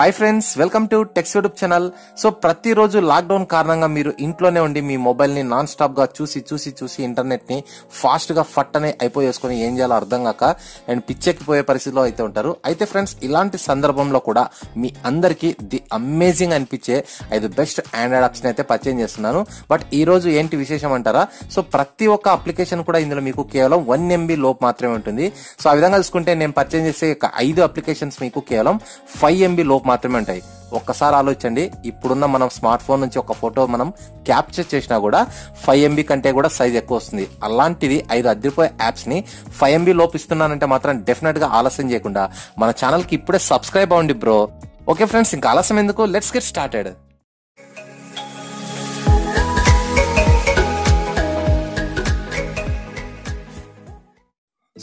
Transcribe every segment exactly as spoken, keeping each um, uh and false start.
Hi friends, welcome to Tech Siva channel. So ప్రతి రోజు lock down కారణంగా మీరు ఇంట్లోనే ఉండి మీ మొబైల్ ని నాన్ స్టాప్ గా చూసి చూసి చూసి ఇంటర్నెట్ ని ఫాస్ట్ గా ఫట్ అనే అయిపోయేసుకొని ఏం చేయాలో అర్థం కాక అండ్ పిచ్చెక్కిపోయే పరిస్థితిలో అయితే ఉంటారు. అయితే ఫ్రెండ్స్, ఇలాంటి సందర్భంలో కూడా మీ అందరికీ ది అమేజింగ్ అనిపించే ఐదు బెస్ట్ ఆండ్రాయిడ్ ఆప్షన్ అయితే పరిచయం చేస్తున్నాను. బట్ ఈ రోజు ఏంటి విశేషం అంటారా? సో ప్రతి ఒక్క అప్లికేషన్ కూడా ఇందులో మీకు కేవలం వన్ ఎంబీ లోపు మాత్రమే ఉంటుంది. సో ఆ విధంగా చూసుకుంటే నేను పరిచయం చేసే ఐదు అప్లికేషన్స్ మీకు కేవలం ఫైవ్ ఎంబీ లోపు మాత్రమే ఉంటాయి. ఒక్కసారి ఆలోచించండి, ఇప్పుడున్న మనం స్మార్ట్ ఫోన్ నుంచి ఒక ఫోటో మనం క్యాప్చర్ చేసినా కూడా ఫైవ్ ఎంబీ కంటే కూడా సైజ్ ఎక్కువ వస్తుంది. అలాంటిది ఐదు అదిరిపోయే యాప్స్ ని ఫైవ్ ఎంబీ లోపు ఇస్తున్నానంటే మాత్రం డెఫినెట్ గా ఆలస్యం చేయకుండా మన ఛానల్ కి ఇప్పుడే సబ్స్క్రైబ్ అవ్వండి బ్రో. ఓకే ఫ్రెండ్స్, ఇంకా ఆలస్యం ఎందుకు, let's get started.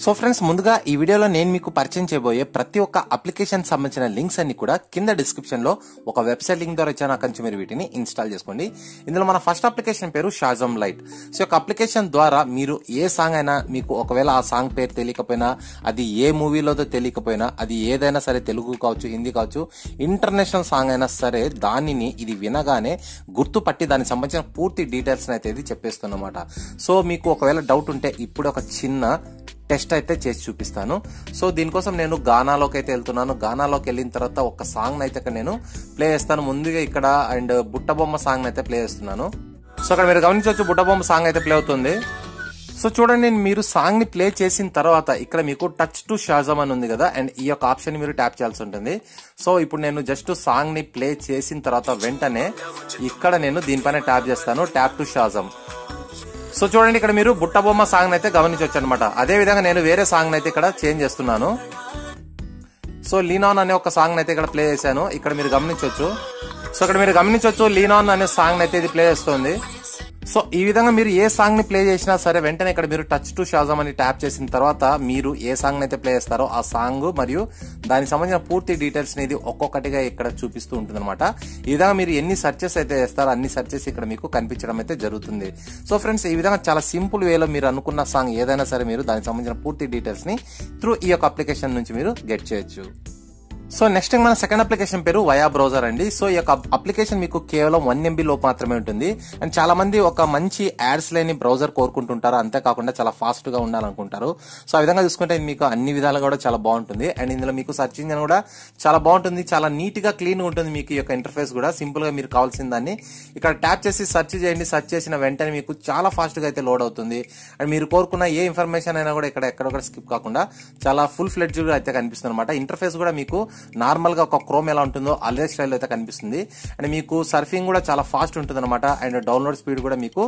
So friends, ముందుగా ఈ వీడియోలో నేను మీకు పరిచయం చేయబోయే ప్రతి ఒక్క అప్లికేషన్ సంబంధించిన లింక్స్ అన్ని కూడా కింద డిస్క్రిప్షన్ లో ఒక వెబ్సైట్ లింక్ ద్వారా ఇచ్చాను. అక్కడి నుంచి మీరు వీటిని ఇన్స్టాల్ చేసుకోండి. ఇందులో మన ఫస్ట్ అప్లికేషన్ పేరు షాజమ్ లైట్. సో ఈ అప్లికేషన్ ద్వారా మీరు ఏ సాంగ్ అయినా, మీకు ఒకవేళ ఆ సాంగ్ పేరు తెలియకపోయినా, అది ఏ మూవీలోతో తెలియకపోయినా, అది ఏదైనా సరే, తెలుగు కావచ్చు, హిందీ కావచ్చు, ఇంటర్నేషనల్ సాంగ్ అయినా సరే, దానిని ఇది వినగానే గుర్తుపట్టి దానికి సంబంధించిన పూర్తి డీటెయిల్స్ అయితే ఇది చెప్పేస్తున్నమాట. సో మీకు ఒకవేళ డౌట్ ఉంటే ఇప్పుడు ఒక చిన్న టెస్ట్ అయితే చేసి చూపిస్తాను. సో దీనికోసం నేను గానాలోకి అయితే వెళ్తున్నాను. గానాలోకి వెళ్ళిన తర్వాత ఒక సాంగ్ అయితే ఇక్కడ నేను ప్లే చేస్తాను. ముందుగా ఇక్కడ అండ్ బుట్టబొమ్మ సాంగ్ అయితే ప్లే చేస్తున్నాను. సో అక్కడ మీరు గమనించవచ్చు, బుట్టబొమ్మ సాంగ్ అయితే ప్లే అవుతుంది. సో చూడండి, మీరు సాంగ్ ని ప్లే చేసిన తర్వాత ఇక్కడ మీకు టచ్ టు షాజమ్ అని ఉంది కదా, అండ్ ఈ యొక్క ఆప్షన్ మీరు ట్యాప్ చేయాల్సి ఉంటుంది. సో ఇప్పుడు నేను జస్ట్ సాంగ్ ని ప్లే చేసిన తర్వాత వెంటనే ఇక్కడ నేను దీనిపైన ట్యాప్ చేస్తాను, ట్యాప్ టు షాజమ్. సో చూడండి, ఇక్కడ మీరు బుట్టబొమ్మ సాంగ్ అయితే గమనించవచ్చు అనమాట. అదే విధంగా నేను వేరే సాంగ్ అయితే ఇక్కడ చేంజ్ చేస్తున్నాను. సో లీనాన్ అనే ఒక సాంగ్ అయితే ఇక్కడ ప్లే చేశాను. ఇక్కడ మీరు గమనించవచ్చు. సో ఇక్కడ మీరు గమనించవచ్చు, లీనాన్ అనే సాంగ్ అయితే ఇది ప్లే చేస్తుంది. సో ఈ విధంగా మీరు ఏ సాంగ్ ని ప్లే చేసినా సరే వెంటనే ఇక్కడ మీరు టచ్ టు షాజమ్ అని ట్యాప్ చేసిన తర్వాత మీరు ఏ సాంగ్ అయితే ప్లే చేస్తారో ఆ సాంగ్ మరియు దానికి సంబంధించిన పూర్తి డీటెయిల్స్ అనేది ఒక్కొక్కటిగా ఇక్కడ చూపిస్తూ ఉంటుంది అనమాట. ఈ విధంగా మీరు ఎన్ని సర్చెస్ అయితే చేస్తారో అన్ని సర్చెస్ ఇక్కడ మీకు కనిపించడం అయితే జరుగుతుంది. సో ఫ్రెండ్స్, ఈ విధంగా చాలా సింపుల్ వేలో మీరు అనుకున్న సాంగ్ ఏదైనా సరే మీరు దానికి సంబంధించిన పూర్తి డీటెయిల్స్ ని త్రూ ఈ యొక్క అప్లికేషన్ నుంచి మీరు గెట్ చేయొచ్చు. సో నెక్స్ట్ మన సెకండ్ అప్లికేషన్ పేరు వయా బ్రౌజర్ అండి. సో ఈ యొక్క అప్లికేషన్ మీకు కేవలం వన్ ఎంబీ లోపు మాత్రమే ఉంటుంది. అండ్ చాలా మంది ఒక మంచి యాడ్స్ లేని బ్రౌజర్ కోరుకుంటుంటారు, అంతేకాకుండా చాలా ఫాస్ట్ గా ఉండాలనుకుంటారు. సో ఆ విధంగా చూసుకుంటే మీకు అన్ని విధాలుగా కూడా చాలా బాగుంటుంది. అండ్ ఇందులో మీకు సర్చ్ ఇంజిన్ కూడా చాలా బాగుంటుంది, చాలా నీట్ గా క్లీన్ ఉంటుంది మీకు ఈ యొక్క ఇంటర్ఫేస్ కూడా. సింపుల్ గా మీరు కావాల్సిన దాన్ని ఇక్కడ ట్యాప్ చేసి సర్చ్ చేయండి. సర్చ్ చేసిన వెంటనే మీకు చాలా ఫాస్ట్ గా అయితే లోడ్ అవుతుంది. అండ్ మీరు కోరుకున్న ఏ ఇన్ఫర్మేషన్ అయినా కూడా ఇక్కడ ఎక్కడొక్కడ స్కిప్ కాకుండా చాలా ఫుల్ ఫ్లెడ్జ్ గా అయితే కనిపిస్తుంది అనమాట. ఇంటర్ఫేస్ కూడా మీకు నార్మల్ గా ఒక క్రోమ్ ఎలా ఉంటుందో అదే స్టైల్ అయితే కనిపిస్తుంది. అండ్ మీకు సర్ఫింగ్ కూడా చాలా ఫాస్ట్ ఉంటుంది అనమాట. అండ్ డౌన్లోడ్ స్పీడ్ కూడా మీకు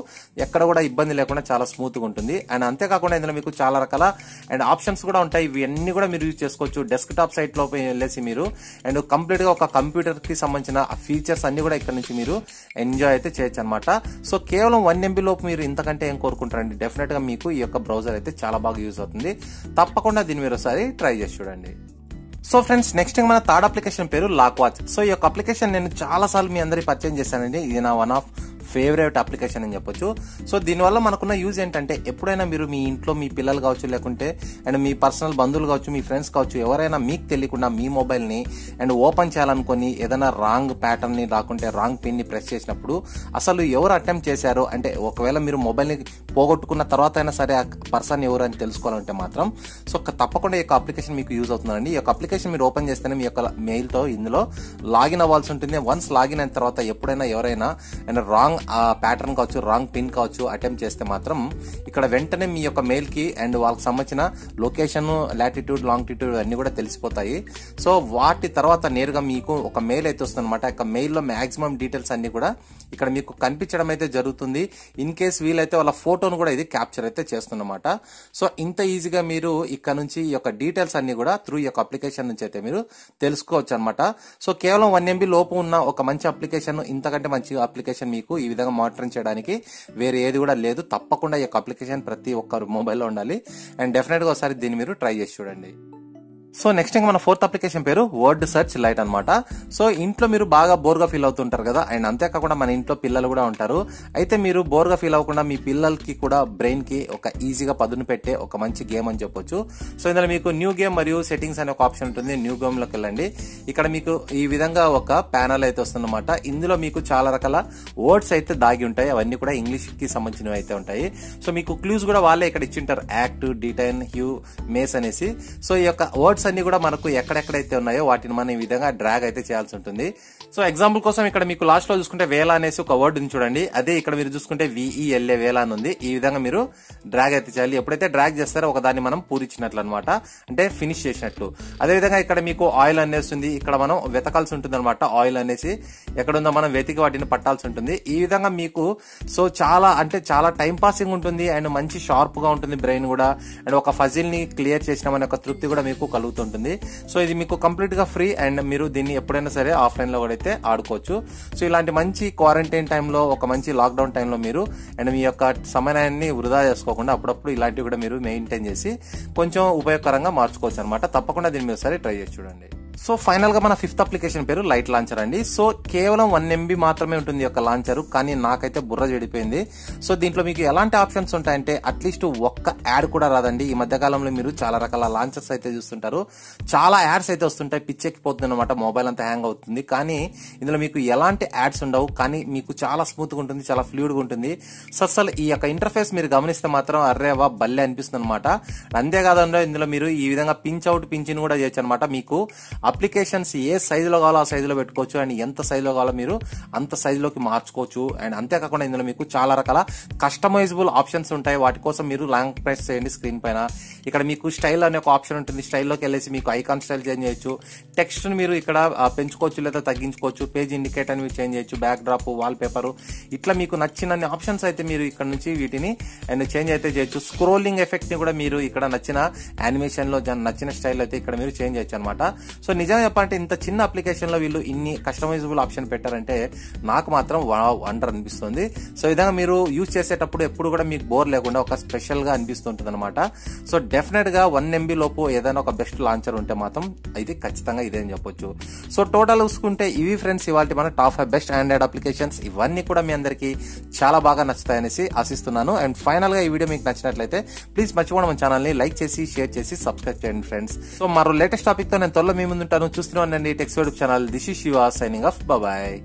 ఎక్కడ కూడా ఇబ్బంది లేకుండా చాలా స్మూత్ గా ఉంటుంది. అండ్ అంతేకాకుండా ఇందులో మీకు చాలా రకాల అండ్ ఆప్షన్స్ కూడా ఉంటాయి. ఇవన్నీ కూడా మీరు యూజ్ చేసుకోవచ్చు. డెస్క్ టాప్ సైట్ లో వెళ్ళేసి మీరు అండ్ కంప్లీట్ గా ఒక కంప్యూటర్ కి సంబంధించిన ఫీచర్స్ అన్ని కూడా ఇక్కడ నుంచి మీరు ఎంజాయ్ అయితే చేయొచ్చు అనమాట. సో కేవలం వన్ ఎంబీ లోపు మీరు ఇంతకంటే ఏం కోరుకుంటారండి, డెఫినెట్ గా మీకు ఈ యొక్క బ్రౌజర్ అయితే చాలా బాగా యూజ్ అవుతుంది. తప్పకుండా దీన్ని మీరు ఒకసారి ట్రై చేసి చూడండి. సో ఫ్రెండ్స్, నెక్స్ట్ మన థర్డ్ అప్లికేషన్ పేరు లాక్వాచ్. సో ఈ యొక్క అప్లికేషన్ నేను చాలా సార్లు మీ అందరికి పరిచయం చేశానండి. ఇది నా వన్ ఆఫ్ ఫేవరెట్ అప్లికేషన్ అని చెప్పొచ్చు. సో దీనివల్ల మనకున్న యూజ్ ఏంటంటే, ఎప్పుడైనా మీరు మీ ఇంట్లో మీ పిల్లలు కావచ్చు, లేకుంటే అండ్ మీ పర్సనల్ బంధువులు కావచ్చు, మీ ఫ్రెండ్స్ కావచ్చు, ఎవరైనా మీకు తెలియకుండా మీ మొబైల్ని అండ్ ఓపెన్ చేయాలనుకుని ఏదైనా రాంగ్ ప్యాటర్న్ని రాకుంటే రాంగ్ పిన్ని ప్రెస్ చేసినప్పుడు అసలు ఎవరు అటెంప్ట్ చేశారు అంటే, ఒకవేళ మీరు మొబైల్ని పోగొట్టుకున్న తర్వాత అయినా సరే ఆ పర్సన్ ఎవరు అని తెలుసుకోవాలంటే మాత్రం సో తప్పకుండా ఈ యొక్క అప్లికేషన్ మీకు యూజ్ అవుతుందండి. ఈ యొక్క అప్లికేషన్ మీరు ఓపెన్ చేస్తేనే మీ యొక్క మెయిల్తో ఇందులో లాగిన్ అవ్వాల్సి ఉంటుంది. వన్స్ లాగిన్ అయిన తర్వాత ఎప్పుడైనా ఎవరైనా అండ్ రాంగ్ ఆ ప్యాటర్న్ కావచ్చు, రాంగ్ పిన్ కావచ్చు అటెంప్ట్ చేస్తే మాత్రం ఇక్కడ వెంటనే మీ యొక్క మెయిల్ కి అండ్ వాళ్ళకి సంబంధించిన లొకేషన్, లాటిట్యూడ్, లాంగిట్యూడ్ అన్ని కూడా తెలిసిపోతాయి. సో వాటి తర్వాత నేరుగా మీకు ఒక మెయిల్ అయితే వస్తుంది అనమాట. ఇక మెయిల్లో మాక్సిమం డీటెయిల్స్ అన్ని కూడా ఇక్కడ మీకు కనిపించడం అయితే జరుగుతుంది. ఇన్ కేస్ వీలైతే వాళ్ళ ఫోటోను కూడా ఇది క్యాప్చర్ అయితే చేస్తుందన్నమాట. సో ఇంత ఈజీగా మీరు ఇక్కడ నుంచి ఈ యొక్క డీటెయిల్స్ అన్ని కూడా త్రూ ఈ యొక్క అప్లికేషన్ నుంచి అయితే మీరు తెలుసుకోవచ్చు అనమాట. సో కేవలం వన్ ఎంబీ లోపు ఉన్న ఒక మంచి అప్లికేషన్, ఇంతకంటే మంచి అప్లికేషన్ మీకు ఈ విధంగా మానిటరింగ్ చేయడానికి వేరే ఏది కూడా లేదు. తప్పకుండా ఈ అప్లికేషన్ ప్రతి ఒక్కరు మొబైల్లో ఉండాలి. అండ్ డెఫినెట్గా ఒకసారి దీన్ని మీరు ట్రై చేసి చూడండి. సో నెక్స్ట్ ఇంకా మన ఫోర్త్ అప్లికేషన్ పేరు వర్డ్ సెర్చ్ లైట్ అనమాట. సో ఇంట్లో మీరు బాగా బోర్గా ఫీల్ అవుతుంటారు కదా, అండ్ అంతేకాకుండా మన ఇంట్లో పిల్లలు కూడా ఉంటారు. అయితే మీరు బోర్గా ఫీల్ అవ్వకుండా మీ పిల్లలకి కూడా బ్రెయిన్ కి ఒక ఈజీగా పదును పెట్టే ఒక మంచి గేమ్ అని చెప్పొచ్చు. సో ఇందులో మీకు న్యూ గేమ్ మరియు సెట్టింగ్స్ అనే ఒక ఆప్షన్ ఉంటుంది. న్యూ గేమ్ లోకి వెళ్ళండి. ఇక్కడ మీకు ఈ విధంగా ఒక ప్యానల్ అయితే వస్తుందన్నమాట. ఇందులో మీకు చాలా రకాల వర్డ్స్ అయితే దాగి ఉంటాయి, అవన్నీ కూడా ఇంగ్లీష్ కి సంబంధించినవి అయితే ఉంటాయి. సో మీకు క్లూస్ కూడా వాళ్ళే ఇక్కడ ఇచ్చింటారు, యాక్ట్, డిటైన్, హ్యూ, మేస్ అనేసి. సో ఈ యొక్క వర్డ్స్ అన్ని కూడా మనకు ఎక్కడెక్కడైతే ఉన్నాయో వాటిని మనం ఈ విధంగా డ్రాగ్ అయితే చేయాల్సి ఉంటుంది. సో ఎగ్జాంపుల్ కోసం ఇక్కడ మీకు లాస్ట్ లో చూసుకుంటే వేలా అనేసి ఒక వర్డ్ ఉంది చూడండి, అదే ఇక్కడ మీరు చూసుకుంటే విఈఎల్ఏ వేలా అని ఉంది. ఈ విధంగా మీరు డ్రాగ్ అయితే చేయాలి. ఎప్పుడైతే డ్రాగ్ చేస్తారో ఒక దాన్ని మనం పూరించినట్లు అనమాట, అంటే ఫినిష్ చేసినట్లు. అదేవిధంగా ఇక్కడ మీకు ఆయిల్ అనేసి ఉంది, ఇక్కడ మనం వెతకాల్సి ఉంటుంది అనమాట. ఆయిల్ అనేసి ఎక్కడుందో మనం వెతికి వాటిని పట్టాల్సి ఉంటుంది. ఈ విధంగా మీకు సో చాలా అంటే చాలా టైం పాసింగ్ ఉంటుంది, అండ్ మంచి షార్ప్ గా ఉంటుంది బ్రెయిన్ కూడా, అండ్ ఒక ఫజిల్ ని క్లియర్ చేసినామనే ఒక తృప్తి కూడా మీకు కలుగుతుంది. సో ఇది మీకు కంప్లీట్ గా ఫ్రీ, అండ్ మీరు దీన్ని ఎప్పుడైనా సరే ఆఫ్లైన్ లో కూడా అయితే ఆడుకోవచ్చు. సో ఇలాంటి మంచి క్వారంటైన్ టైంలో, ఒక మంచి లాక్డౌన్ టైంలో మీరు అండ్ మీ యొక్క సమయాన్ని వృధా చేసుకోకుండా అప్పుడప్పుడు ఇలాంటివి కూడా మీరు మెయింటైన్ చేసి కొంచెం ఉపయోగకరంగా మార్చుకోవచ్చు అనమాట. తప్పకుండా దీన్ని మీరు సరే ట్రై చేసి చూడండి. సో ఫైనల్ గా మన ఫిఫ్త్ అప్లికేషన్ పేరు లైట్ లాంచర్ అండి. సో కేవలం వన్ ఎంబీ మాత్రమే ఉంటుంది ఈ యొక్క లాంచర్, కానీ నాకైతే బుర్ర చెడిపోయింది. సో దీంట్లో మీకు ఎలాంటి ఆప్షన్స్ ఉంటాయంటే అట్లీస్ట్ ఒక్క యాడ్ కూడా రాదండి. ఈ మధ్యకాలంలో మీరు చాలా రకాల లాంచర్స్ అయితే చూస్తుంటారు, చాలా యాడ్స్ అయితే వస్తుంటాయి, పిచ్చెక్కిపోతుంది అనమాట, మొబైల్ అంతా హ్యాంగ్ అవుతుంది. కానీ ఇందులో మీకు ఎలాంటి యాడ్స్ ఉండవు, కానీ మీకు చాలా స్మూత్ గా ఉంటుంది, చాలా ఫ్లూయిడ్ గా ఉంటుంది. సో అసలు ఈ యొక్క ఇంటర్ఫేస్ మీరు గమనిస్తే మాత్రం అర్రే వా బల్లే అనిపిస్తుంది అనమాట. అంతేకాదండి ఇందులో మీరు ఈ విధంగా పించ్ అవుట్ పించ్ ఇన్ కూడా చేయొచ్చు అనమాట. మీకు అప్లికేషన్స్ ఏ సైజులో కావాలో ఆ సైజులో పెట్టుకోవచ్చు, అండ్ ఎంత సైజులో కావాలో మీరు అంత సైజులోకి మార్చుకోవచ్చు. అండ్ అంతేకాకుండా ఇందులో మీకు చాలా రకాల కస్టమైజబుల్ ఆప్షన్స్ ఉంటాయి, వాటి కోసం మీరు లాంగ్ ప్రెస్ చేయండి స్క్రీన్ పైన. ఇక్కడ మీకు స్టైల్ అనే ఒక ఆప్షన్ ఉంటుంది, స్టైల్లోకి వెళ్ళేసి మీకు ఐకాన్ స్టైల్ చేంజ్ చేయొచ్చు, టెక్స్ట్ని మీరు ఇక్కడ పెంచుకోవచ్చు లేదా తగ్గించుకోవచ్చు, పేజ్ ఇండికేటర్ మీరు చేంజ్ చేయొచ్చు, బ్యాక్ డ్రాప్, వాల్ పేపర్, ఇట్లా మీకు నచ్చినన్ని ఆప్షన్స్ అయితే మీరు ఇక్కడ నుంచి వీటిని అండ్ చేంజ్ అయితే చేయొచ్చు. స్క్రోలింగ్ ఎఫెక్ట్ని కూడా మీరు ఇక్కడ నచ్చిన యానిమేషన్లో నచ్చిన స్టైల్ అయితే ఇక్కడ మీరు చేంజ్ చేయొచ్చు అనమాట. సో నిజంగా చెప్పాలంటే ఇంత చిన్న అప్లికేషన్లో వీళ్ళు ఇన్ని కస్టమైజబుల్ ఆప్షన్ పెట్టారంటే నాకు మాత్రం వావ్ వండర్ అనిపిస్తుంది. సో విధంగా మీరు యూజ్ చేసేటప్పుడు ఎప్పుడు కూడా మీకు బోర్ లేకుండా ఒక స్పెషల్గా అనిపిస్తుంటుంది అనమాట. సో డెఫినెట్గా వన్ ఎంబీ లోపు ఏదైనా ఒక బెస్ట్ లాంచర్ ఉంటే మాత్రం ఇది ఖచ్చితంగా ఇదేం చెప్పొచ్చు. సో టోటల్ చూసుకుంటే ఇవి ఫ్రెండ్స్ ఇవాళ మన top five best Android applications. ఇవన్నీ కూడా మీ అందరికీ చాలా బాగా నచ్చుతాయనేసి ఆశిస్తున్నాను. అండ్ ఫైనల్గా ఈ వీడియో మీకు నచ్చినట్లయితే ప్లీజ్ మర్చిపోండి మన ఛానల్ని లైక్ చేసి, షేర్ చేసి, సబ్స్క్రైబ్ చేయండి ఫ్రెండ్స్. సో మరో లేటెస్ట్ టాపిక్తో నేను త్వరలో మీ ముందుంటాను. చూస్తున్నానండి tech Siva channel. This is Shiva signing off. Bye.